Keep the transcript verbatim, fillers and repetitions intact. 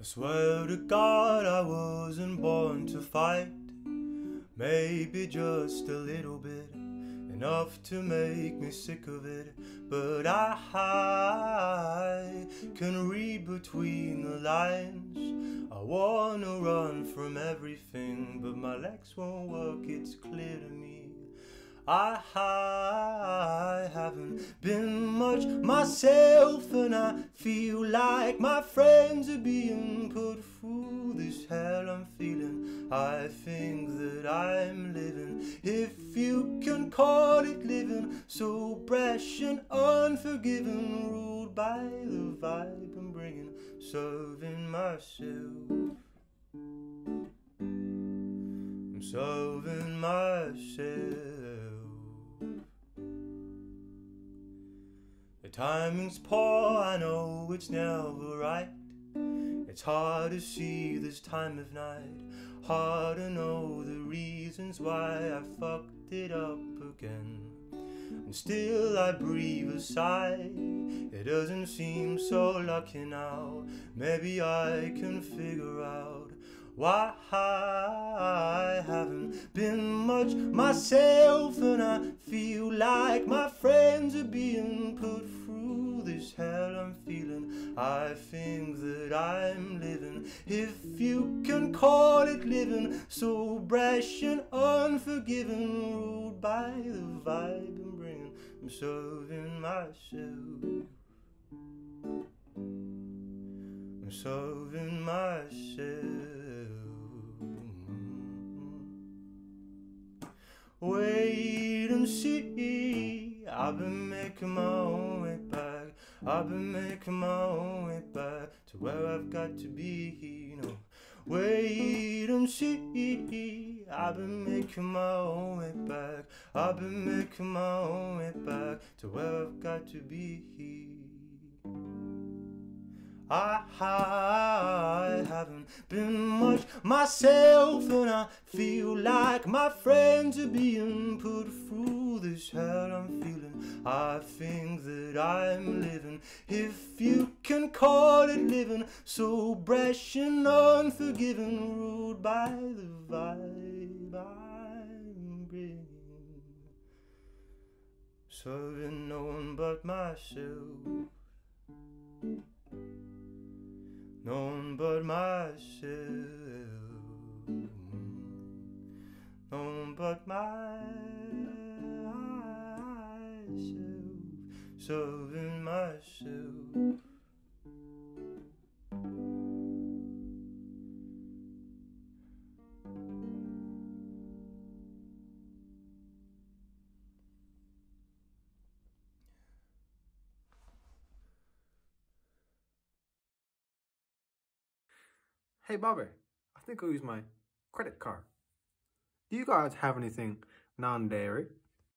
I swear to God I wasn't born to fight. Maybe just a little bit, enough to make me sick of it. But I, I can read between the lines. I wanna run from everything, but my legs won't work, it's clear to me. I, I haven't been much myself, and I feel like my friends are being put through this hell I'm feeling. I think that I'm living, if you can call it living, so brash and unforgiving, ruled by the vibe I'm bringing, serving myself. I'm serving myself. The timing's poor, I know it's never right. It's hard to see this time of night, hard to know the reasons why I fucked it up again. And still I breathe a sigh, it doesn't seem so lucky now. Maybe I can figure out why I haven't been much myself, and I feel like my friends are being put through this hell I'm feeling. I think that I'm living, if you can call it living, so brash and unforgiving, ruled by the vibe I'm bringing. I'm serving myself. I'm serving myself. Wait and see. I've been making my own way back. I've been making my own way back to where I've got to be, you know. Wait and see. I've been making my own way back. I've been making my own way back to where I've got to be. I, I haven't been much myself, and I feel like my friends are being put through this hell I'm feeling. I think that I'm living, if you can call it living, so brash and unforgiving, ruled by the vibe I'm bringing, serving no one but myself. No one but myself. No one but myself. Serving myself. Hey Bobby, I think I'll use my credit card. Do you guys have anything non-dairy?